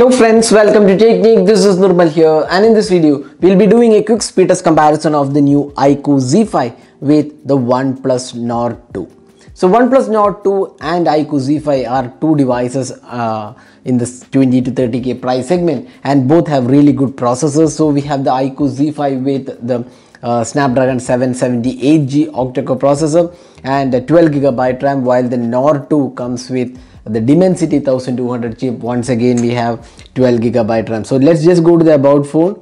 Hello friends, welcome to Technique. This is Nirmal here, and in this video we'll be doing a quick speed test comparison of the new iQoo Z5 with the OnePlus Nord 2. So OnePlus Nord 2 and iQoo Z5 are two devices in this 20 to 30k price segment, and both have really good processors. So we have the iQoo Z5 with the Snapdragon 778G octa-core processor and 12GB RAM, while the Nord 2 comes with the Dimensity 1200 chip. Once again we have 12GB RAM. So let's just go to the about phone.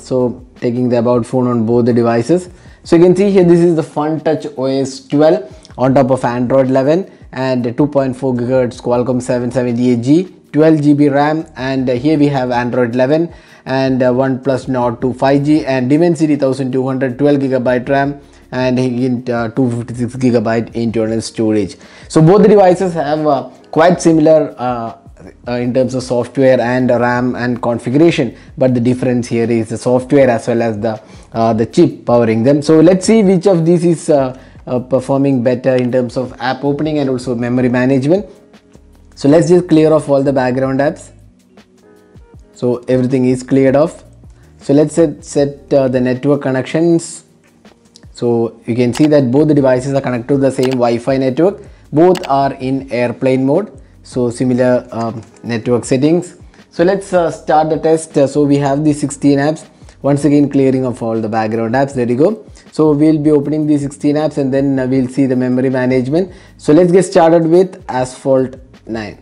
So taking the about phone on both the devices, so you can see here this is the Funtouch OS 12 on top of Android 11 and 2.4GHz Qualcomm 778G, 12GB RAM, and here we have Android 11 and OnePlus Nord 2 5G and Dimensity 1200, 12GB RAM, and 256GB internal storage. So both the devices have quite similar in terms of software and RAM and configuration, but the difference here is the software as well as the chip powering them. So let's see which of these is performing better in terms of app opening and also memory management. So let's just clear off all the background apps. So everything is cleared off. So let's set the network connections. So you can see that both the devices are connected to the same Wi-Fi network. Both are in airplane mode. So similar network settings. So let's start the test. So we have the 16 apps. Once again, clearing of all the background apps. There you go. So we'll be opening the 16 apps and then we'll see the memory management. So let's get started with Asphalt 9.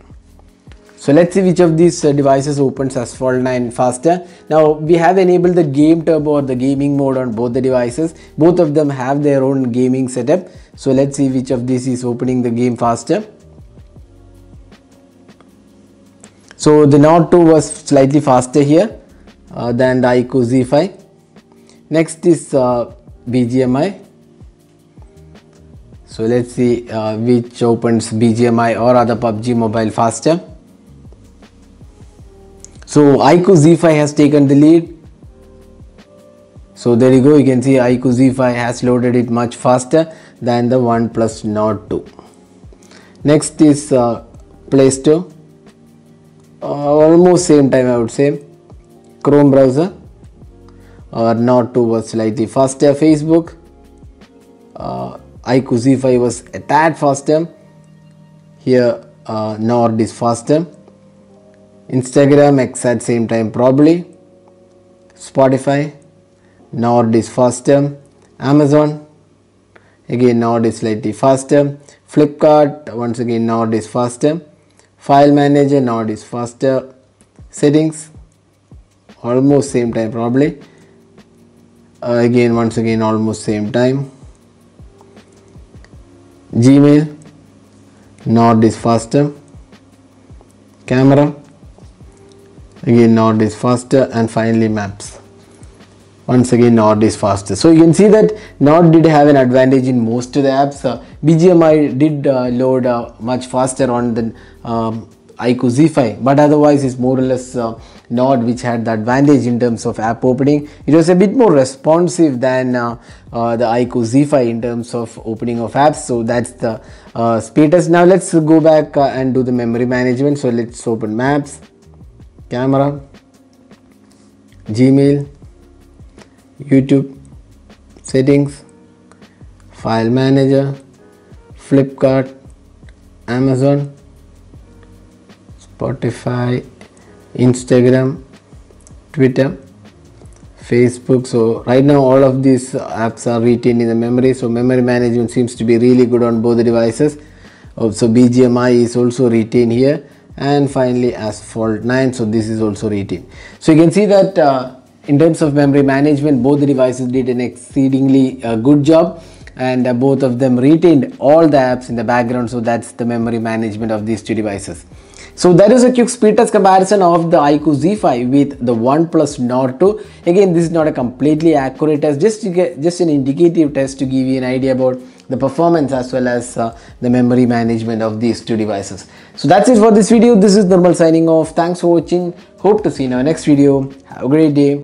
So let's see which of these devices opens Asphalt 9 faster. Now we have enabled the game turbo or the gaming mode on both the devices. Both of them have their own gaming setup. So let's see which of these is opening the game faster. So the Nord 2 was slightly faster here than the iQoo Z5. Next is BGMI. So let's see which opens BGMI or other PUBG mobile faster. So iQoo Z5 has taken the lead. So there you go, you can see iQoo Z5 has loaded it much faster than the OnePlus Nord 2. Next is Play Store. Almost same time I would say. Chrome browser. Nord 2 was slightly faster. Facebook. iQoo Z5 was a tad faster. Here Nord is faster. Instagram, exact same time probably. Spotify, Nord is faster. Amazon, again Nord is slightly faster. Flipkart, once again Nord is faster. File Manager, Nord is faster. Settings, almost same time probably. Again, once again almost same time. Gmail, Nord is faster. Camera, again Nord is faster, and finally Maps. Once again Nord is faster. So you can see that Nord did have an advantage in most of the apps. BGMI did load much faster on the iQoo Z5, but otherwise it's more or less Nord which had the advantage in terms of app opening. It was a bit more responsive than the iQoo Z5 in terms of opening of apps. So that's the speed test. Now let's go back and do the memory management. So let's open Maps, Camera, Gmail, YouTube, Settings, File Manager, Flipkart, Amazon, Spotify, Instagram, Twitter, Facebook. So right now all of these apps are retained in the memory. So memory management seems to be really good on both the devices. So BGMI is also retained here, and finally Asphalt 9. So this is also retained. So you can see that in terms of memory management, both the devices did an exceedingly good job, and both of them retained all the apps in the background. So that's the memory management of these two devices. So that is a quick speed test comparison of the iQoo Z5 with the OnePlus Nord 2. Again, this is not a completely accurate test, just an indicative test to give you an idea about the performance as well as the memory management of these two devices. So that's it for this video. This is Nirmal signing off. Thanks for watching. Hope to see you in our next video. Have a great day.